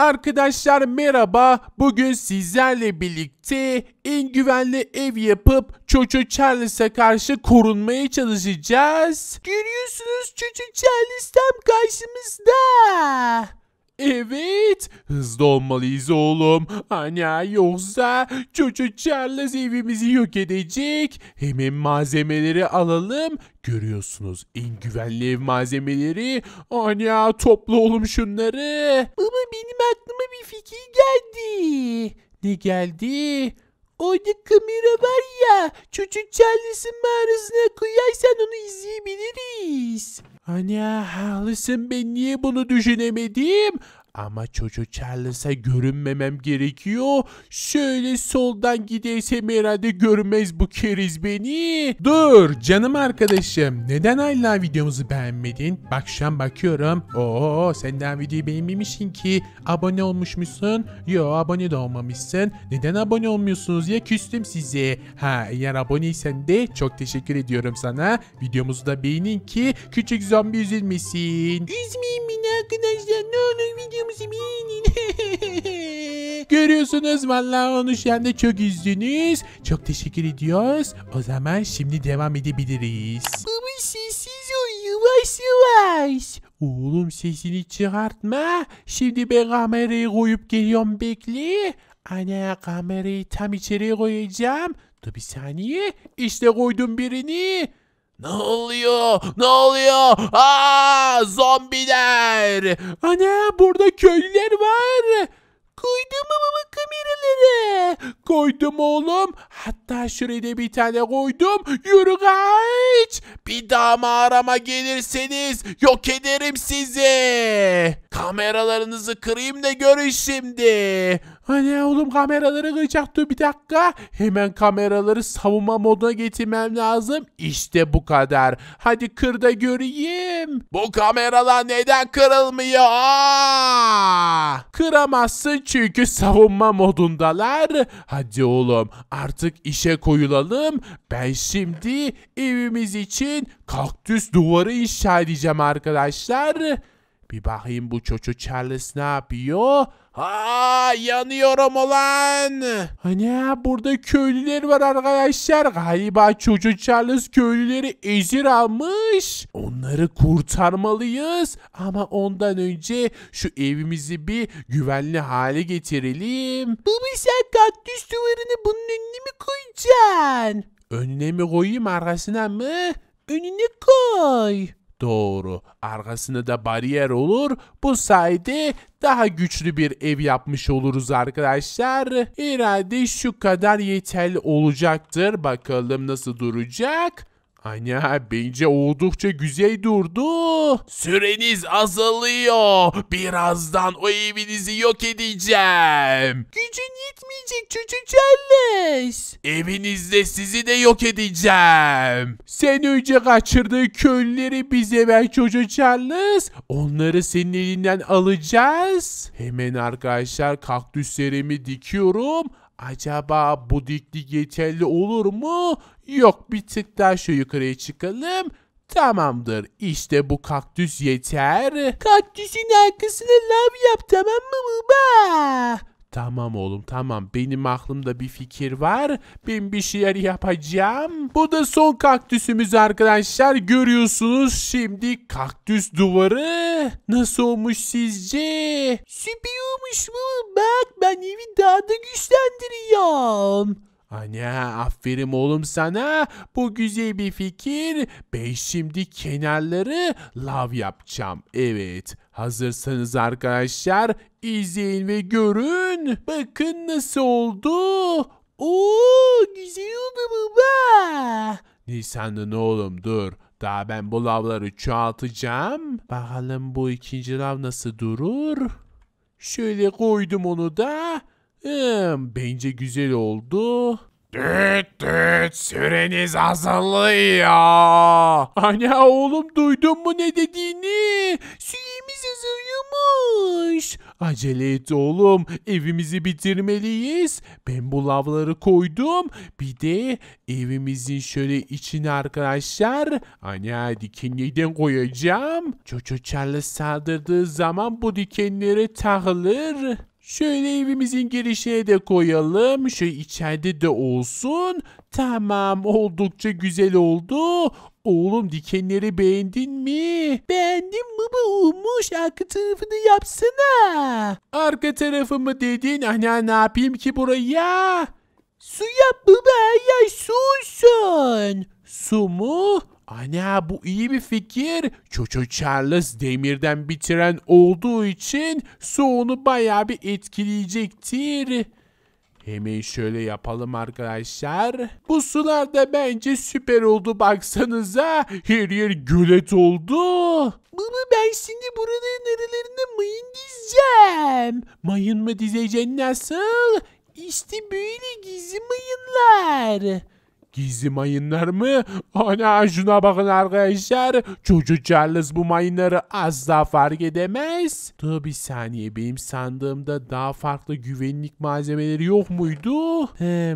Arkadaşlar merhaba, bugün sizlerle birlikte en güvenli ev yapıp Choo Choo Charles'a karşı korunmaya çalışacağız. Görüyorsunuz, Choo Choo Charles tam karşımızda. Evet, hızlı olmalıyız oğlum. Ana, yoksa Choo Choo Charles evimizi yok edecek. Hemen malzemeleri alalım. Görüyorsunuz en güvenli ev malzemeleri. Ana, topla oğlum şunları. Baba, benim aklıma bir fikir geldi. Ne geldi? Orada kamera var ya, Choo Choo Charles'ın mağarasına koyarsan onu izleyebiliriz. Ana, haklısın, ben niye bunu düşünemedim? Ama Choo Choo Charles'a görünmemem gerekiyor. Şöyle soldan gideysem herhalde görmez bu keriz beni. Dur canım arkadaşım, neden hala videomuzu beğenmedin? Bak şu an bakıyorum. Oo, sen daha videoyu beğenmemişsin ki. Abone olmuşmuşsun. Yo, abone de olmamışsın. Neden abone olmuyorsunuz ya, küstüm size. Ha, eğer aboneysen de çok teşekkür ediyorum sana. Videomuzu da beğenin ki küçük zombi üzülmesin. Üzmeyin beni arkadaşlar, ne olur video. Görüyorsunuz, vallahi onu şu anda çok üzdünüz. Çok teşekkür ediyoruz. O zaman şimdi devam edebiliriz. Baba, sessiz ol, yavaş yavaş. Oğlum, sesini çıkartma. Şimdi ben kamerayı koyup geliyorum, bekle. Ana, kamerayı tam içeriye koyacağım. Dur bir saniye. İşte koydum birini. Ne oluyor? Ne oluyor? Aa, zombiler! Ana, burada köylüler var. Koydum ama kameraları. Koydum oğlum. Hatta şuraya da bir tane koydum. Yürü kaç. Bir daha mağarama gelirseniz yok ederim sizi. Kameralarınızı kırayım da görün şimdi. Ana, oğlum kameraları kıracaktı, bir dakika. Hemen kameraları savunma moduna getirmem lazım. İşte bu kadar. Hadi kır da göreyim. Bu kameralar neden kırılmıyor? Aa! Kıramazsın çünkü savunma modundalar. Hadi oğlum artık işe koyulalım. Ben şimdi evimiz için kaktüs duvarı inşa edeceğim arkadaşlar. Bir bakayım bu Choo Choo Charles ne yapıyor? Aa, yanıyorum ulan. Ana, burada köylüler var arkadaşlar. Galiba Choo Choo Charles köylüleri esir almış. Onları kurtarmalıyız. Ama ondan önce şu evimizi bir güvenli hale getirelim. Baba, sen kaktüs duvarını bunun önüne mi koyacaksın? Önüne mi koyayım, arkasına mı? Önüne koy. Doğru. Arkasında da bariyer olur. Bu sayede daha güçlü bir ev yapmış oluruz arkadaşlar. Herhalde şu kadar yeterli olacaktır. Bakalım nasıl duracak. Ana, bence oldukça güzel durdu. Süreniz azalıyor. Birazdan o evinizi yok edeceğim. Gücün yetmeyecek Choo Choo Charles. Evinizde sizi de yok edeceğim. Sen önce kaçırdığın köylüleri bize ver Choo Choo Charles. Onları senin elinden alacağız. Hemen arkadaşlar kaktüslerimi dikiyorum. Acaba bu diklik yeterli olur mu? Yok, bir tık daha şu yukarıya çıkalım. Tamamdır. İşte bu kaktüs yeter. Kaktüsün arkasına lav yap, tamam mı baba? Tamam oğlum, tamam. Benim aklımda bir fikir var. Ben bir şeyler yapacağım. Bu da son kaktüsümüz arkadaşlar. Görüyorsunuz şimdi kaktüs duvarı. Nasıl olmuş sizce? Süper olmuş mu? Bak, ben evi daha da güçlendiriyorum. Ana, aferin oğlum sana. Bu güzel bir fikir. Ben şimdi kenarları lav yapacağım. Evet. Hazırsanız arkadaşlar izleyin ve görün. Bakın nasıl oldu. Oo, güzel oldu baba. Ne sandın oğlum, dur. Daha ben bu lavları çoğaltacağım. Bakalım bu ikinci lav nasıl durur. Şöyle koydum onu da. Bence güzel oldu. Düt düt, süreniz azalıyor. Ana, oğlum duydun mu ne dediğini? Süremiz azalıyor. biraz uyumuş. Acele et oğlum. Evimizi bitirmeliyiz. Ben bu lavları koydum. Bir de evimizin şöyle içine arkadaşlar. Ana dikenlerden koyacağım. Choo Choo Charles saldırdığı zaman bu dikenlere takılır. Şöyle evimizin girişine de koyalım. Şöyle içeride de olsun. Tamam, oldukça güzel oldu. Oğlum dikenleri beğendin mi? Beğendim baba, olmuş. Arka tarafını yapsana. Arka tarafı mı dedin? Ana ne yapayım ki buraya? Su yap baba, her yer su olsun. Su mu? Ana bu iyi bir fikir. Choo Choo Charles demirden bitiren olduğu için su onu bayağı bir etkileyecektir. Hemen şöyle yapalım arkadaşlar. Bu sular da bence süper oldu, baksanıza. Her yer gölet oldu. Baba ben şimdi buraların aralarına mayın dizeceğim. Mayın mı dizeceksin, nasıl? İşte böyle gizli mayınlar. Gizli mayınlar mı? Ana şuna bakın arkadaşlar. Choo Choo Charles bu mayınları asla fark edemez. Dur bir saniye, benim sandığımda daha farklı güvenlik malzemeleri yok muydu?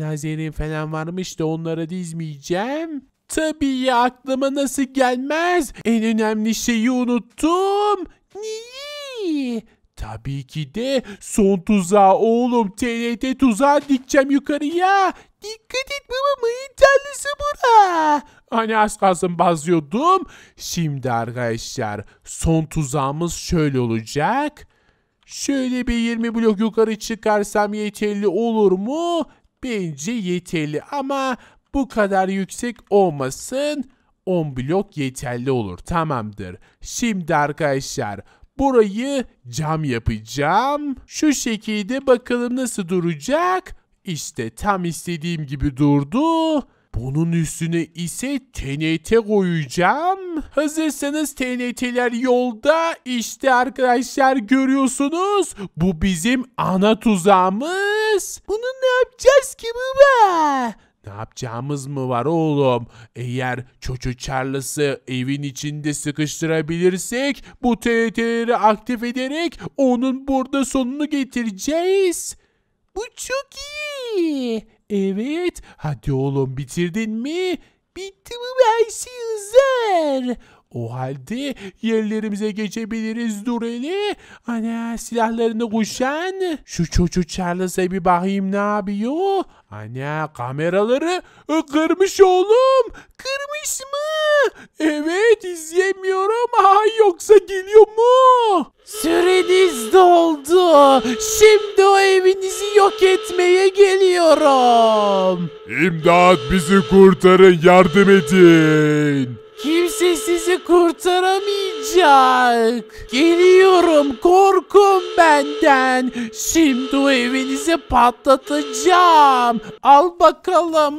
Lazerim falan varmış da onları dizmeyeceğim. Tabii ya, aklıma nasıl gelmez? En önemli şeyi unuttum. Niye? Tabii ki de son tuzağı oğlum. TNT tuzağı dikeceğim yukarıya. Dikkat et baba, mayın tarlası bura. Hani az kalsın basıyordum. Şimdi arkadaşlar son tuzağımız şöyle olacak. Şöyle bir 20 blok yukarı çıkarsam yeterli olur mu? Bence yeterli ama bu kadar yüksek olmasın. 10 blok yeterli olur, tamamdır. Şimdi arkadaşlar burayı cam yapacağım. Şu şekilde, bakalım nasıl duracak. İşte tam istediğim gibi durdu. Bunun üstüne ise TNT koyacağım. Hazırsanız TNT'ler yolda. İşte arkadaşlar görüyorsunuz. Bu bizim ana tuzağımız. Bunu ne yapacağız ki baba? Ne yapacağımız mı var oğlum? Eğer Choo Choo Charles'ı evin içinde sıkıştırabilirsek bu TNT'leri aktif ederek onun burada sonunu getireceğiz. Bu çok iyi. Evet. Hadi oğlum bitirdin mi? Bitti mi? Her şey hazır. O halde yerlerimize geçebiliriz. Dur hele. Ana silahlarını kuşan. Şu Choo Choo Charles'a bir bakayım ne yapıyor. Ana kameraları kırmış oğlum. Kırmış mı? Evet, izleyemiyorum. Ay yoksa geliyor mu? Süreniz doldu. Şimdi o evinizi yok etmeye geliyorum. İmdat, bizi kurtarın, yardım edin. Kimse sizi kurtaramayacak. Geliyorum, korkun benden. Şimdi o evinizi patlatacağım. Al bakalım.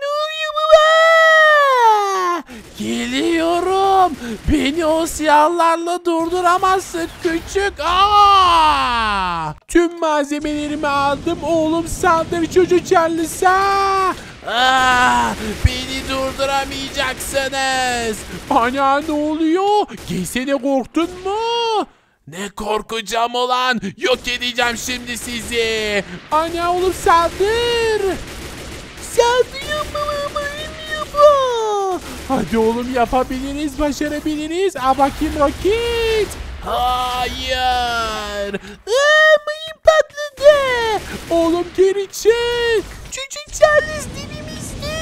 Ne oluyor baba? Geliyorum. Beni o silahlarla durduramazsın küçük. Tüm malzemelerimi aldım oğlum, saldır Choo Choo Charles'a. Beni durduramayacaksınız. Ana ne oluyor? Gelsene, korktun mu? Ne korkacağım olan? Yok edeceğim şimdi sizi. Ana oğlum saldır. Saldırıyor babam, ölmüyor bu. Hadi oğlum yapabiliriz, başarabiliriz. Bakayım roket. Hayır. Mayın patladı. Oğlum geri çık. Choo Choo Charles dibimizde.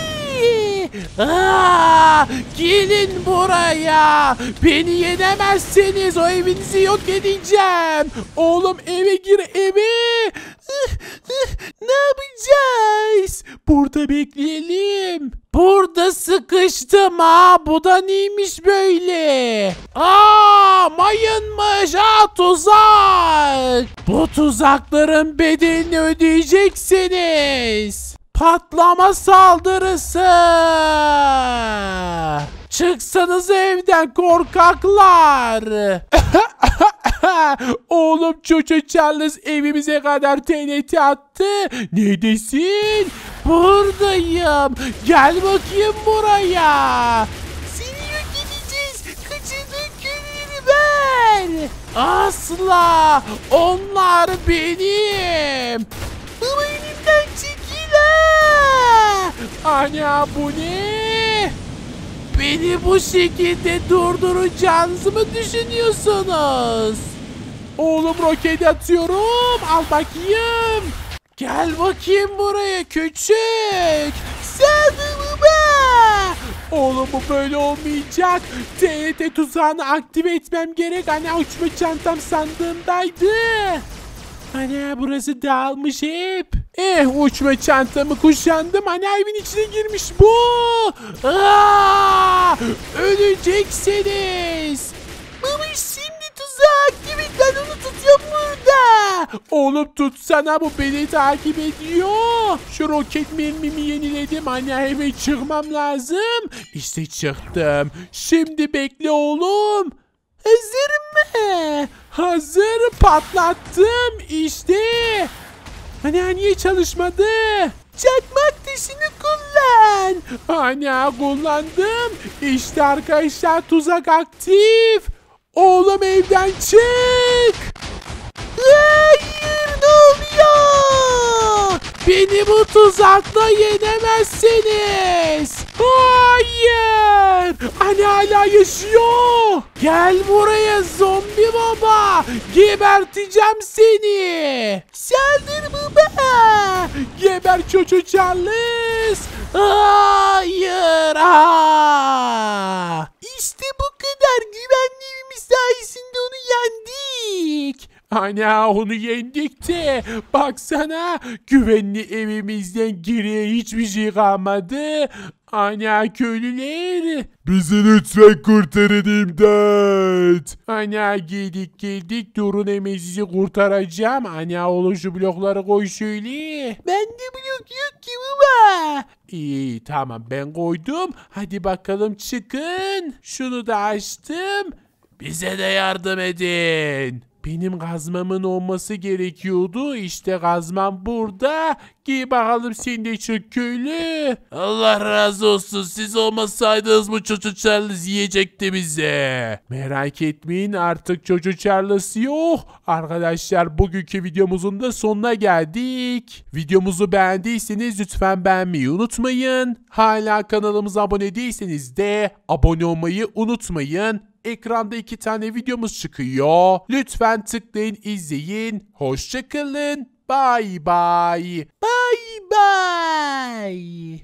Gelin buraya. Beni yenemezseniz o evinizi yok edeceğim. Oğlum eve gir, eve. Ne yapacağız? Burada bekleyelim. Burada sıkıştım Bu da neymiş böyle? Mayınmış. Tuzak. Bu tuzakların bedelini ödeyeceksiniz. Patlama saldırısı. Çıksanız evden korkaklar. Oğlum Choo Choo Charles evimize kadar TNT attı. Neredesin? Buradayım. Gel bakayım buraya. Seni yok edeceğiz. Kaç Hayır, asla. Onlar benim. Ama elimden çekil ha. Ana, bu ne? Beni bu şekilde durduracağınızı mı düşünüyorsunuz? Oğlum, roketi atıyorum. Al bakayım. Gel bakayım buraya küçük. Sağdımı bak. Oğlum, bu böyle olmayacak. TNT tuzağını aktive etmem gerek. Ana, uçma çantam sandığımdaydı. Ana, burası dağılmış hep. Uçma çantamı kuşandım. Ana, evin içine girmiş bu. Aa, öleceksiniz. Babiş, şimdi tuzağı aktive et. Ben onu tutuyorum burada. Oğlum, tutsana, bu beni takip ediyor. Şu roket mermimi yeniledim. Ana, hemen çıkmam lazım. İşte çıktım. Şimdi bekle oğlum. Hazır mı? Hazır, patlattım işte. Ana, niye çalışmadı? Çakmak dişini kullan. Ana, kullandım. İşte arkadaşlar, tuzak aktif. Oğlum, evden çık. Hayır, ne oluyor? Beni bu tuzakla yenemezsiniz. Hayır. Ana, hala yaşıyor. Gel buraya zombi baba. Geberteceğim seni. Saldır baba. Geber Choo Choo Charles. Hayır. Aa. İşte bu kadar. Güvenli evimiz sayesinde onu yendik. Ana, onu yendik de baksana, güvenli evimizden geriye hiçbir şey kalmadı. Ana, köylüler, bizi lütfen kurtarın, imdat. Ana, geldik, durun, hemen sizi kurtaracağım. Ana, oğlum, şu blokları koy şöyle. Bende blok yok ki baba. İyi, tamam, ben koydum. Hadi bakalım, çıkın. Şunu da açtım. Bize de yardım edin. Benim kazmamın olması gerekiyordu. İşte kazmam burada. Giy bakalım sen de çık köylü. Allah razı olsun. Siz olmasaydınız bu Choo Choo Charles yiyecekti bize. Merak etmeyin, artık Choo Choo Charles yok. Arkadaşlar, bugünkü videomuzun da sonuna geldik. Videomuzu beğendiyseniz lütfen beğenmeyi unutmayın. Hala kanalımıza abone değilseniz de abone olmayı unutmayın. Ekranda 2 tane videomuz çıkıyor. Lütfen tıklayın, izleyin. Hoşça kalın. Bye bye. Bye bye.